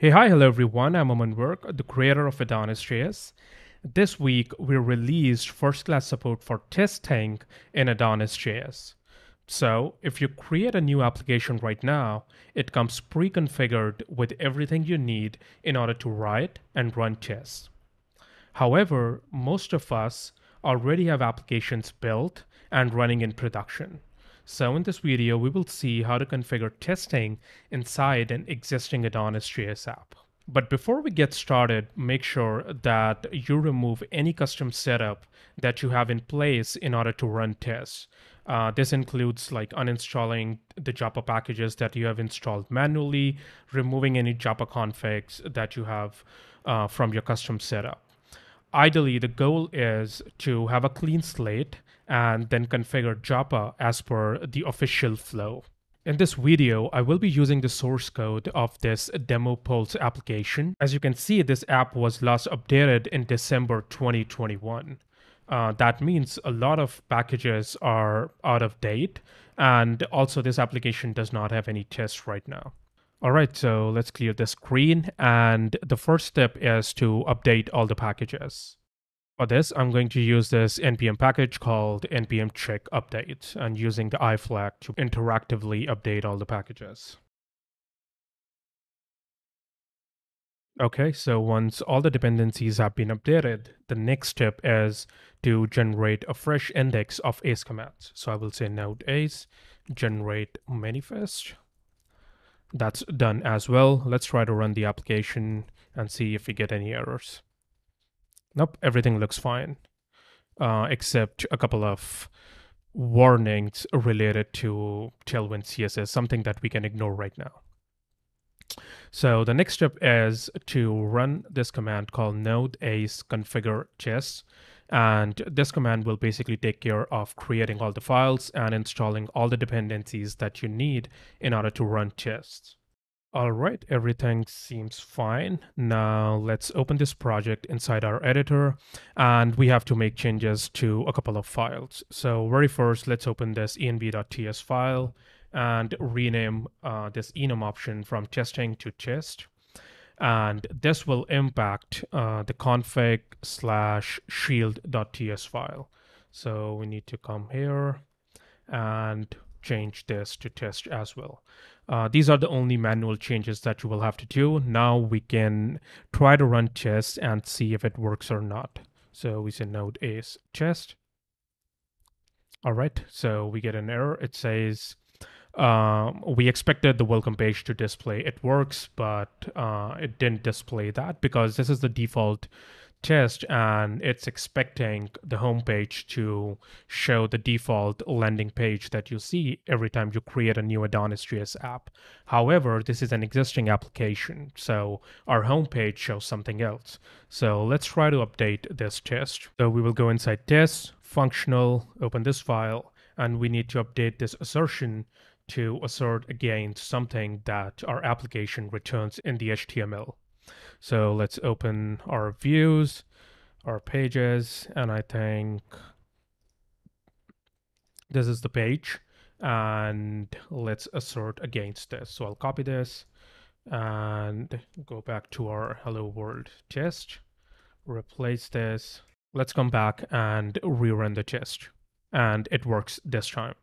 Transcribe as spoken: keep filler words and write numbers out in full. Hey, hi, hello everyone. I'm Aman Virk, the creator of AdonisJS. This week, we released first-class support for testing in AdonisJS. So if you create a new application right now, it comes pre-configured with everything you need in order to write and run tests. However, most of us already have applications built and running in production. So in this video, we will see how to configure testing inside an existing AdonisJS app. But before we get started, make sure that you remove any custom setup that you have in place in order to run tests. Uh, this includes like uninstalling the Japa packages that you have installed manually, removing any Japa configs that you have uh, from your custom setup. Ideally, the goal is to have a clean slate and then configure Japa as per the official flow. In this video, I will be using the source code of this Demo Pulse application. As you can see, this app was last updated in December twenty twenty-one. Uh, that means a lot of packages are out of date, and also this application does not have any tests right now. All right, so let's clear the screen, and the first step is to update all the packages. For this, I'm going to use this npm package called npm check update and using the iflag to interactively update all the packages. Okay, so once all the dependencies have been updated, the next step is to generate a fresh index of ace commands. So I will say node ace, generate manifest. That's done as well. Let's try to run the application and see if we get any errors. Nope, everything looks fine, uh, except a couple of warnings related to Tailwind C S S, something that we can ignore right now. So the next step is to run this command called node ace configure js. And this command will basically take care of creating all the files and installing all the dependencies that you need in order to run tests. All right, everything seems fine. Now let's open this project inside our editor, and we have to make changes to a couple of files. So very first, let's open this env.ts file and rename uh, this enum option from testing to test. And this will impact uh, the config slash shield.ts file. So we need to come here and change this to test as well. Uh, these are the only manual changes that you will have to do. Now we can try to run tests and see if it works or not. So we say node ace test. All right, so we get an error. It says, Um, we expected the welcome page to display. It works, but uh, it didn't display that because this is the default test and it's expecting the home page to show the default landing page that you see every time you create a new AdonisJS app. However, this is an existing application, so our home page shows something else. So let's try to update this test. So we will go inside tests, functional, open this file, and we need to update this assertion to assert against something that our application returns in the H T M L. So let's open our views, our pages, and I think this is the page, and let's assert against this. So I'll copy this and go back to our hello world test, replace this. Let's come back and rerun the test, and it works this time.